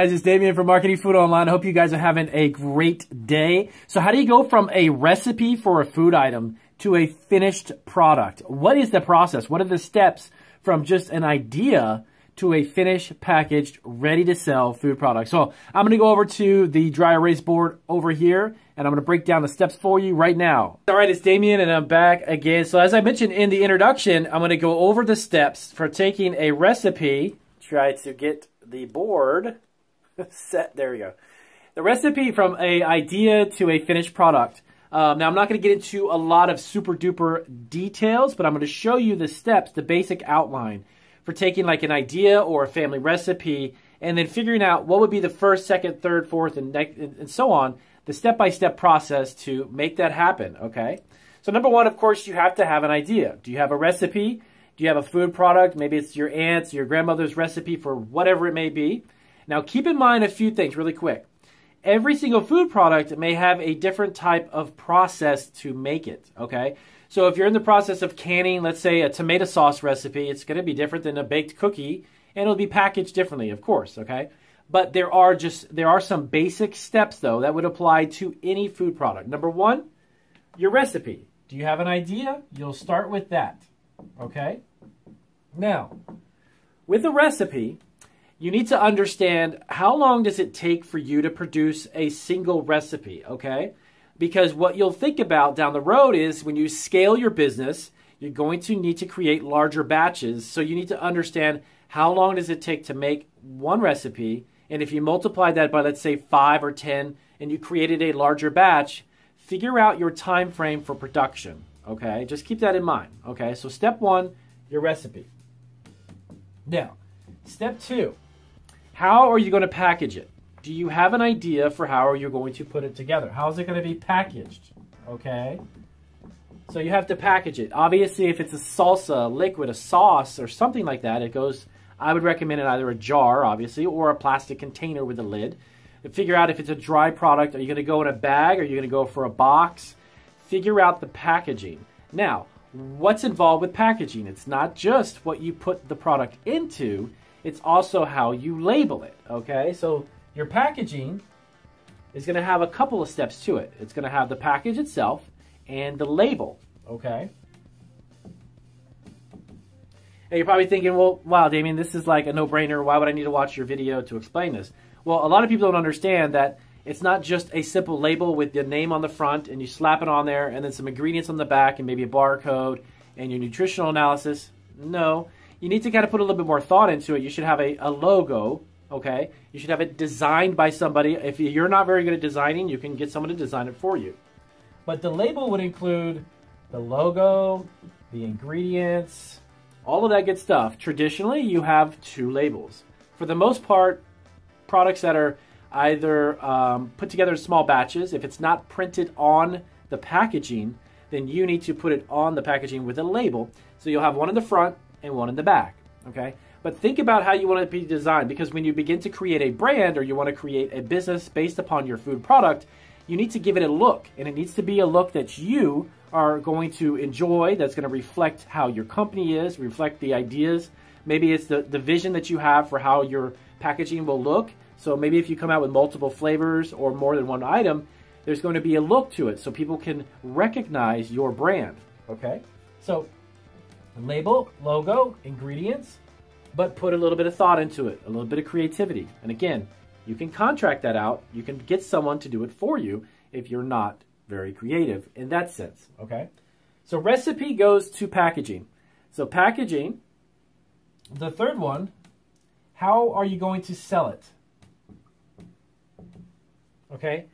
Guys, it's Damien from Marketing Food Online. I hope you guys are having a great day. So how do you go from a recipe for a food item to a finished product? What is the process? What are the steps from just an idea to a finished, packaged, ready-to-sell food product? So I'm going to go over to the dry erase board over here, and I'm going to break down the steps for you right now. All right, it's Damien, and I'm back again. So as I mentioned in the introduction, I'm going to go over the steps for taking a recipe. Try to get the board set. There we go. The recipe from an idea to a finished product. Now, I'm not going to get into a lot of super duper details, but I'm going to show you the steps, the basic outline for taking like an idea or a family recipe and then figuring out what would be the first, second, third, fourth, and so on, the step-by-step process to make that happen, okay? So number one, of course, you have to have an idea. Do you have a recipe? Do you have a food product? Maybe it's your aunt's, your grandmother's recipe for whatever it may be. Now, keep in mind a few things really quick. Every single food product may have a different type of process to make it, okay? So if you're in the process of canning, let's say, a tomato sauce recipe, it's going to be different than a baked cookie, and it'll be packaged differently, of course, okay? But there are some basic steps, though, that would apply to any food product. Number one, your recipe. Do you have an idea? You'll start with that, okay? Now, with a recipe, you need to understand how long does it take for you to produce a single recipe, okay? Because what you'll think about down the road is when you scale your business, you're going to need to create larger batches. So you need to understand how long does it take to make one recipe. And if you multiply that by, let's say, 5 or 10, and you created a larger batch, figure out your time frame for production, okay? Just keep that in mind, okay? So step one, your recipe. Now, step two. How are you going to package it? Do you have an idea for how you're going to put it together? How is it going to be packaged? Okay. So you have to package it. Obviously, if it's a salsa, a liquid, a sauce, or something like that, it goes, I would recommend it either a jar, obviously, or a plastic container with a lid. And figure out if it's a dry product. Are you going to go in a bag? Are you going to go for a box? Figure out the packaging. Now, what's involved with packaging? It's not just what you put the product into. It's also how you label it, okay? So your packaging is going to have a couple of steps to it. It's going to have the package itself and the label, okay? And you're probably thinking, well, wow, Damien, this is like a no-brainer. Why would I need to watch your video to explain this? Well, a lot of people don't understand that it's not just a simple label with your name on the front and you slap it on there and then some ingredients on the back and maybe a barcode and your nutritional analysis. No. You need to kind of put a little bit more thought into it. You should have a logo, okay? You should have it designed by somebody. If you're not very good at designing, you can get someone to design it for you. But the label would include the logo, the ingredients, all of that good stuff. Traditionally, you have two labels. For the most part, products that are either put together in small batches, if it's not printed on the packaging, then you need to put it on the packaging with a label. So you'll have one in the front and one in the back, okay? But think about how you want it to be designed, because when you begin to create a brand or you want to create a business based upon your food product, you need to give it a look, and it needs to be a look that you are going to enjoy, that's going to reflect how your company is, reflect the ideas. Maybe it's the vision that you have for how your packaging will look. So maybe if you come out with multiple flavors or more than one item, there's going to be a look to it so people can recognize your brand, okay? So label, logo, ingredients, but put a little bit of thought into it, a little bit of creativity. And again, you can contract that out. You can get someone to do it for you if you're not very creative in that sense, okay? So recipe goes to packaging. So packaging, the third one, how are you going to sell it? Okay?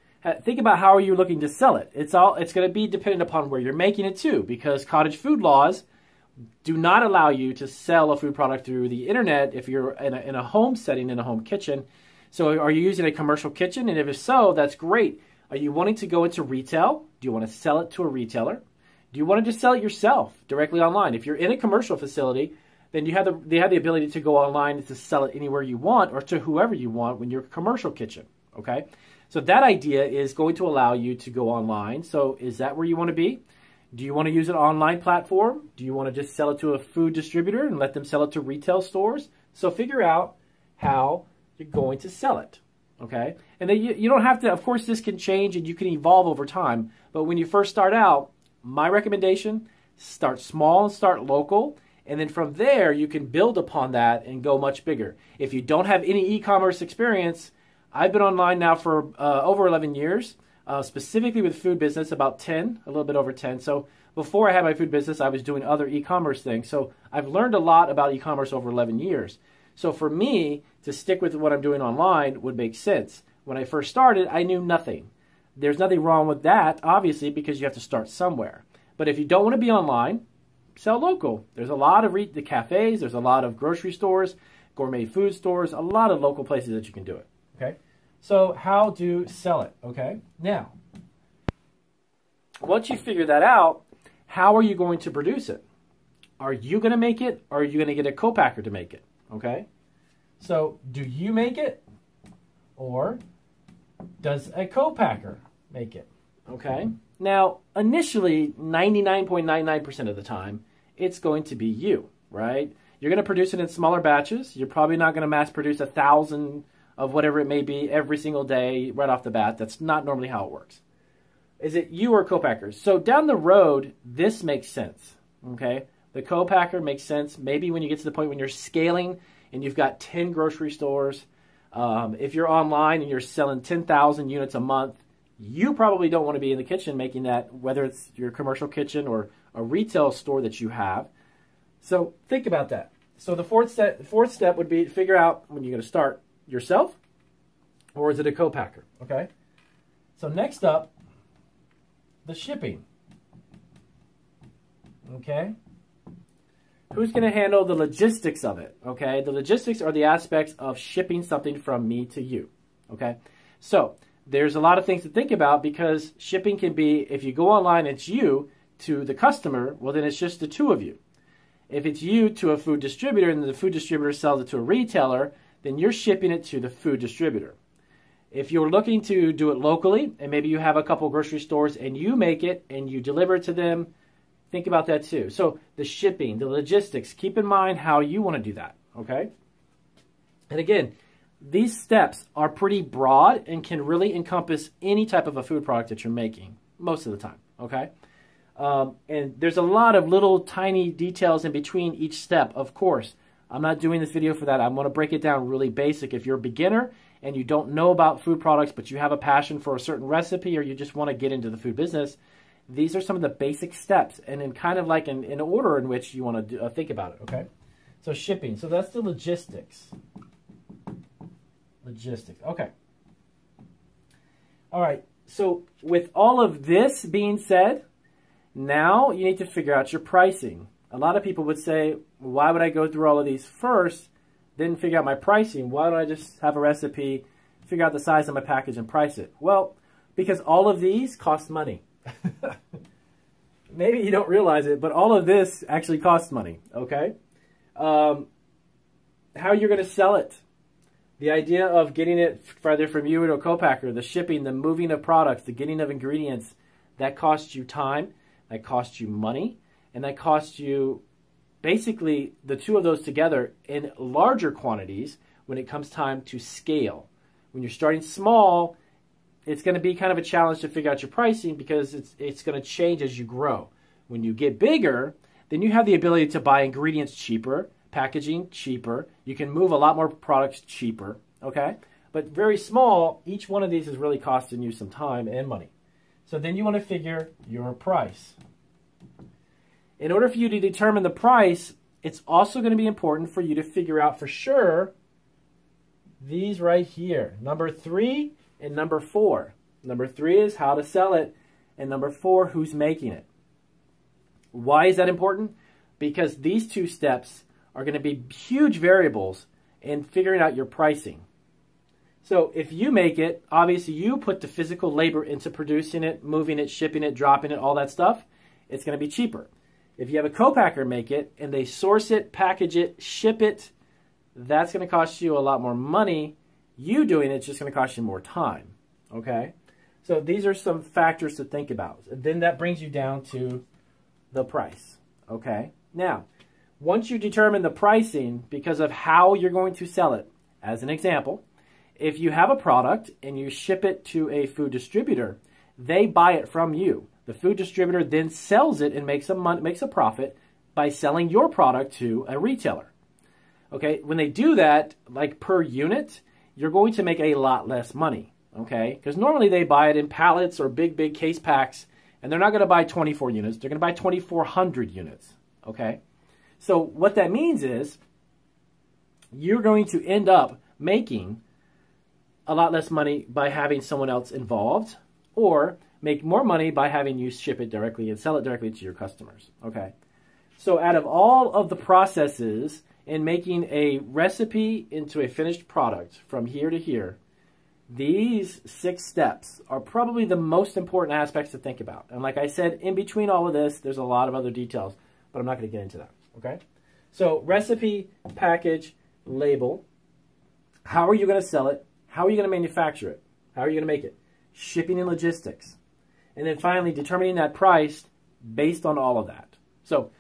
Think about how are you looking to sell it. It's going to be dependent upon where you're making it too, because cottage food laws do not allow you to sell a food product through the internet if you're in a home setting, in a home kitchen. So are you using a commercial kitchen? And if so, that's great. Are you wanting to go into retail? Do you want to sell it to a retailer? Do you want to just sell it yourself directly online? If you're in a commercial facility, then you have they have the ability to go online and to sell it anywhere you want or to whoever you want when you're a commercial kitchen, okay? So that idea is going to allow you to go online. So is that where you want to be? Do you want to use an online platform? Do you want to just sell it to a food distributor and let them sell it to retail stores? So figure out how you're going to sell it. Okay, and then you don't have to, of course this can change and you can evolve over time, but when you first start out, my recommendation, start small and start local, and then from there you can build upon that and go much bigger. If you don't have any e-commerce experience, I've been online now for over 11 years, specifically with food business, about 10, a little bit over 10. So before I had my food business, I was doing other e-commerce things. So I've learned a lot about e-commerce over 11 years. So for me, to stick with what I'm doing online would make sense. When I first started, I knew nothing. There's nothing wrong with that, obviously, because you have to start somewhere. But if you don't want to be online, sell local. There's a lot of the cafes, there's a lot of grocery stores, gourmet food stores, a lot of local places that you can do it, okay? So how to sell it, okay? Now, once you figure that out, how are you going to produce it? Are you going to make it, or are you going to get a co-packer to make it? Okay, so do you make it, or does a co-packer make it? Okay, now initially 99.99% of the time it's going to be you, right? You're going to produce it in smaller batches. You're probably not going to mass produce 1,000 of whatever it may be every single day right off the bat. That's not normally how it works. Is it you or co-packers? So down the road, this makes sense, okay? The co-packer makes sense maybe when you get to the point when you're scaling and you've got 10 grocery stores. If you're online and you're selling 10,000 units a month, you probably don't want to be in the kitchen making that, whether it's your commercial kitchen or a retail store that you have. So think about that. So the fourth step would be to figure out when you're going to start, yourself, or is it a co-packer, okay? So next up, the shipping, okay? Who's going to handle the logistics of it, okay? The logistics are the aspects of shipping something from me to you, okay? So there's a lot of things to think about because shipping can be, if you go online, it's you to the customer, well, then it's just the two of you. If it's you to a food distributor and the food distributor sells it to a retailer, then you're shipping it to the food distributor. If you're looking to do it locally, and maybe you have a couple grocery stores and you make it and you deliver it to them, think about that too. So the shipping, the logistics, keep in mind how you want to do that, okay? And again, these steps are pretty broad and can really encompass any type of a food product that you're making most of the time, okay? And there's a lot of little tiny details in between each step, of course. I'm not doing this video for that. I'm going to break it down really basic. If you're a beginner and you don't know about food products, but you have a passion for a certain recipe or you just want to get into the food business, these are some of the basic steps and in kind of like an order in which you want to think about it, okay? So shipping. So that's the logistics. Logistics. Okay. All right. So with all of this being said, now you need to figure out your pricing. A lot of people would say, why would I go through all of these first, then figure out my pricing? Why don't I just have a recipe, figure out the size of my package and price it? Well, because all of these cost money. Maybe you don't realize it, but all of this actually costs money, okay? How you're going to sell it. The idea of getting it either from you or a co-packer, the shipping, the moving of products, the getting of ingredients, that costs you time, that costs you money, and that costs you basically the two of those together in larger quantities when it comes time to scale. When you're starting small, it's going to be kind of a challenge to figure out your pricing because it's going to change as you grow. When you get bigger, then you have the ability to buy ingredients cheaper, packaging cheaper. You can move a lot more products cheaper, okay? But very small, each one of these is really costing you some time and money. So then you want to figure your price. In order for you to determine the price, it's also going to be important for you to figure out for sure these right here, number 3 and number 4. Number 3 is how to sell it, and number 4, who's making it. Why is that important? Because these two steps are going to be huge variables in figuring out your pricing. So if you make it, obviously you put the physical labor into producing it, moving it, shipping it, dropping it, all that stuff. It's going to be cheaper. If you have a co-packer make it and they source it, package it, ship it, that's going to cost you a lot more money. You doing it's just going to cost you more time, okay? So these are some factors to think about. And then that brings you down to the price, okay? Now, once you determine the pricing because of how you're going to sell it, As an example, if you have a product and you ship it to a food distributor, they buy it from you. The food distributor then sells it and makes a profit by selling your product to a retailer. Okay, when they do that, like per unit, you're going to make a lot less money, okay? Because normally they buy it in pallets or big case packs, and they're not going to buy 24 units. They're going to buy 2,400 units, okay? So what that means is you're going to end up making a lot less money by having someone else involved, or make more money by having you ship it directly and sell it directly to your customers, okay? So out of all of the processes in making a recipe into a finished product from here to here, these 6 steps are probably the most important aspects to think about. And like I said, in between all of this, there's a lot of other details, but I'm not going to get into that, okay? So recipe, package, label. How are you going to sell it? How are you going to manufacture it? How are you going to make it? Shipping and logistics. And then finally, determining that price based on all of that. So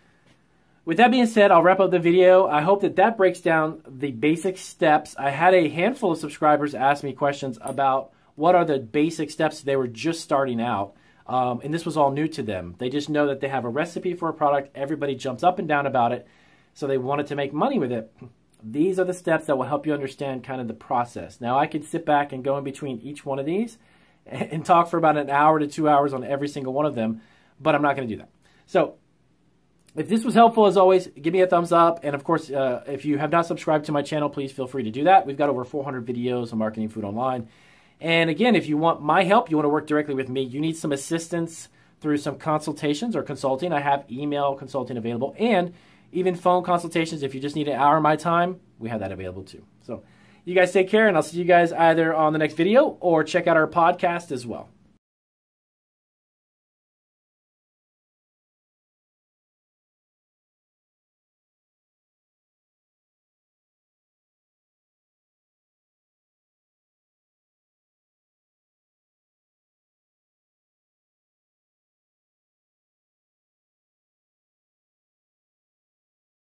with that being said, I'll wrap up the video. I hope that that breaks down the basic steps. I had a handful of subscribers ask me questions about what are the basic steps. They were just starting out, and this was all new to them. They just know that they have a recipe for a product. Everybody jumps up and down about it, so they wanted to make money with it. These are the steps that will help you understand kind of the process. Now, I could sit back and go in between each one of these and talk for about an hour to 2 hours on every single one of them, but I'm not going to do that. So if this was helpful, as always, give me a thumbs up. And of course, if you have not subscribed to my channel, please feel free to do that. We've got over 400 videos on Marketing Food Online. And again, if you want my help, you want to work directly with me, you need some assistance through some consultations or consulting. I have email consulting available, and even phone consultations. If you just need an hour of my time, we have that available too. So you guys take care, and I'll see you guys either on the next video or check out our podcast as well.